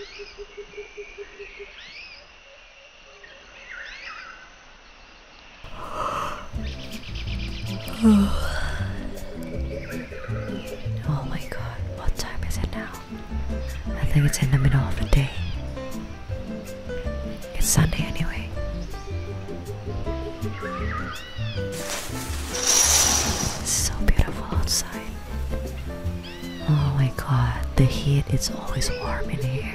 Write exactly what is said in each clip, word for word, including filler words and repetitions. Oh my god, what time is it now? I think it's in the middle of the day. It's Sunday anyway. It's so beautiful outside. Oh my god, the heat is always warm in here.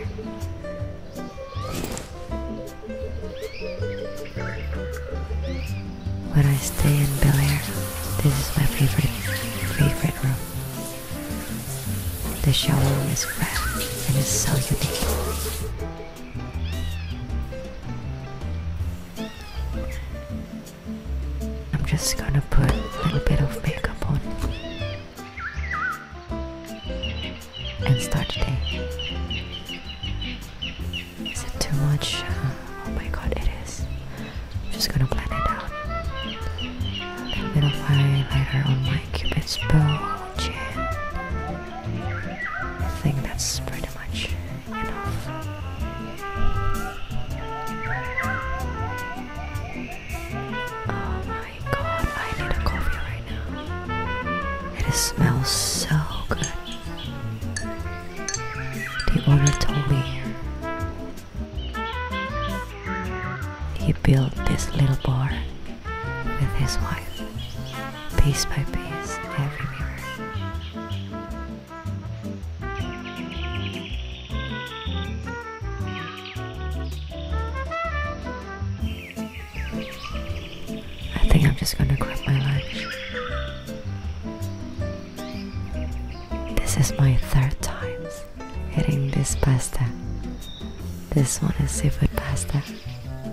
When I stay in Bel Air, this is my favorite, favorite room. The shower room is grand and it's so unique. I'm just gonna put a little bit of makeup on and start the day. Is it too much? Oh my god, it is. I'm just gonna plan it out. A little highlighter on my Cupid's bow, chin. I think that's pretty much enough. Oh my god, I need a coffee right now. It smells so good. The owner told me he built this little bar with his wife, piece by piece, every mirror. I think I'm just gonna grab my lunch. This is my third time eating this pasta. This one is seafood pasta.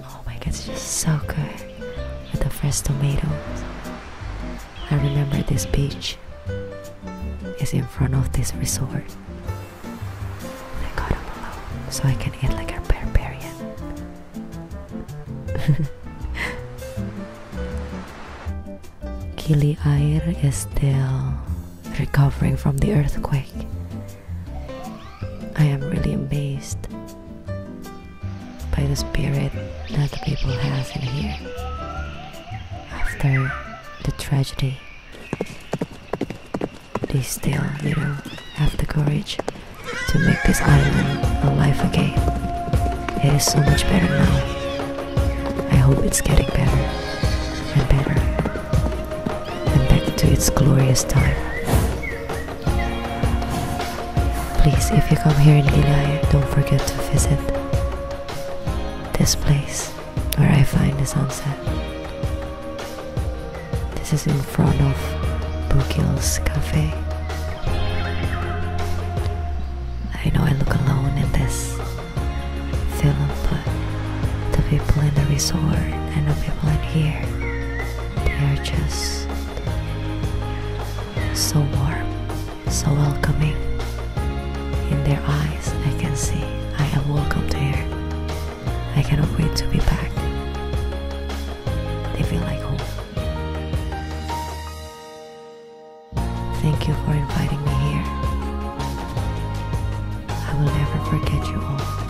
Oh my god, it's just so good. With the fresh tomatoes. I remember this beach is in front of this resort. I got them alone so I can eat like a barbarian. Gili Air is still recovering from the earthquake. I am really amazed by the spirit that the people have in here. After the tragedy, they still, you know, have the courage to make this island alive again. It is so much better now. I hope it's getting better and better and back to its glorious time. Please, if you come here in Gili Air, don't forget to visit this place where I find the sunset. This is in front of Bukil's cafe. I know I look alone in this film, but the people in the resort and the people in here, they are just so warm, so welcoming. In their eyes, I can see I am welcomed here. I cannot wait to be back. They feel like home. Thank you for inviting me here. I will never forget you all.